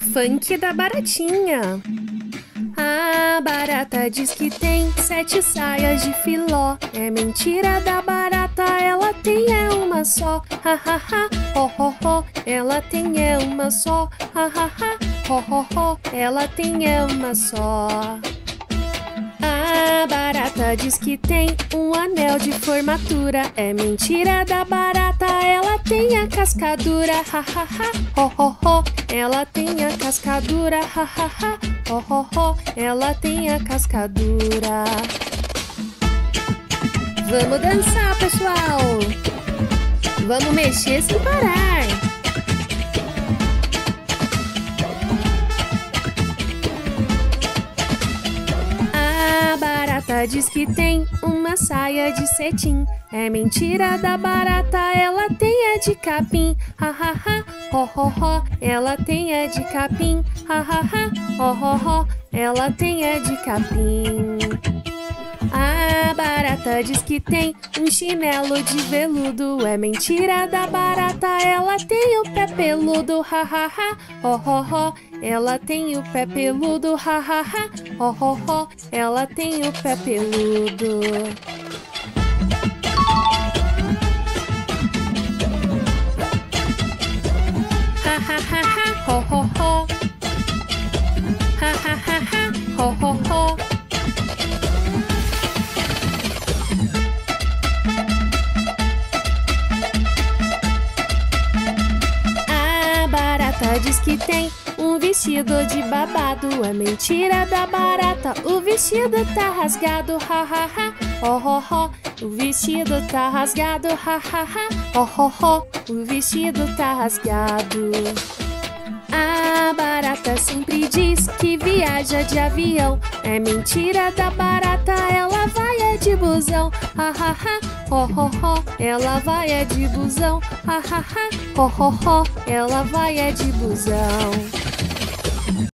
Funk da Baratinha. A barata diz que tem 7 saias de filó. É mentira da barata, ela tem é uma só. Ha ha ha, ho ho ho, ela tem é uma só. Ha ha ha, ho ho ho, ela tem é uma só. A barata diz que tem um anel de formatura. É mentira da barata, ela tem a cascadura. Ha ha ha, ho ho ho, ela tem a cascadura. Ha ha ha, ho ho ho, ela tem a cascadura. Vamos dançar, pessoal! Vamos mexer sem parar! A barata diz que tem uma saia de cetim. É mentira da barata, ela tem é de capim. Ha ha ha, ho ho ho, ela tem é de capim. Ha ha ha, ho ho ho, ela tem é de capim. A barata diz que tem um chinelo de veludo. É mentira da barata, ela tem o pé peludo. Ha ha ha, ho ho ho, ela tem o pé peludo. Ha ha ha, ho ho ho, ela tem o pé peludo. Ha ha ha ha, ho ho ho. Ha ha ha ha, ho ho ho. A barata diz que tem um vestido de babado. É mentira da barata, o vestido tá rasgado. Ha ha ha, ho ho ho, o vestido tá rasgado. Ha ha ha, ho ho ho, o vestido tá rasgado. A barata sempre diz que viaja de avião. É mentira da barata, ela vai é de busão. Ha ha ha, ho ho ho, ela vai é de busão. Ha ha ha, ho ho ho, ela vai é de busão.